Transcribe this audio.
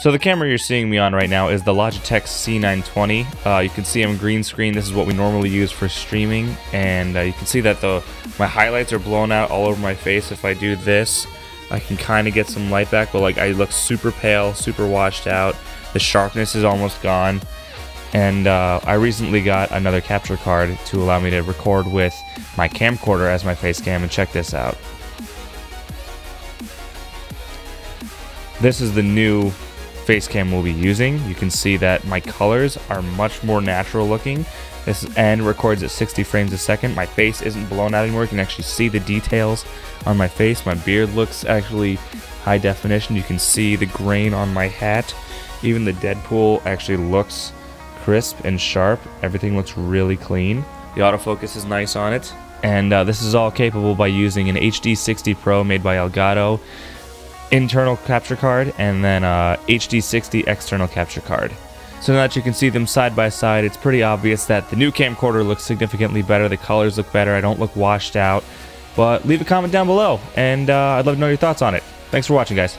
So the camera you're seeing me on right now is the Logitech C920. You can see I'm green screen. This is what we normally use for streaming, and you can see that my highlights are blown out all over my face. If I do this, I can kind of get some light back, but like I look super pale, super washed out. The sharpness is almost gone. And I recently got another capture card to allow me to record with my camcorder as my face cam, and check this out. This is the new face cam we'll be using. You can see that my colors are much more natural looking. This end records at 60 frames a second. My face isn't blown out anymore. You can actually see the details on my face. My beard looks actually high definition. You can see the grain on my hat. Even the Deadpool actually looks crisp and sharp. Everything looks really clean. The autofocus is nice on it. And this is all capable by using an HD60 Pro made by Elgato internal capture card, and then HD60 external capture card. So now that you can see them side by side, it's pretty obvious that the new camcorder looks significantly better, the colors look better, I don't look washed out. But leave a comment down below, and I'd love to know your thoughts on it. Thanks for watching, guys.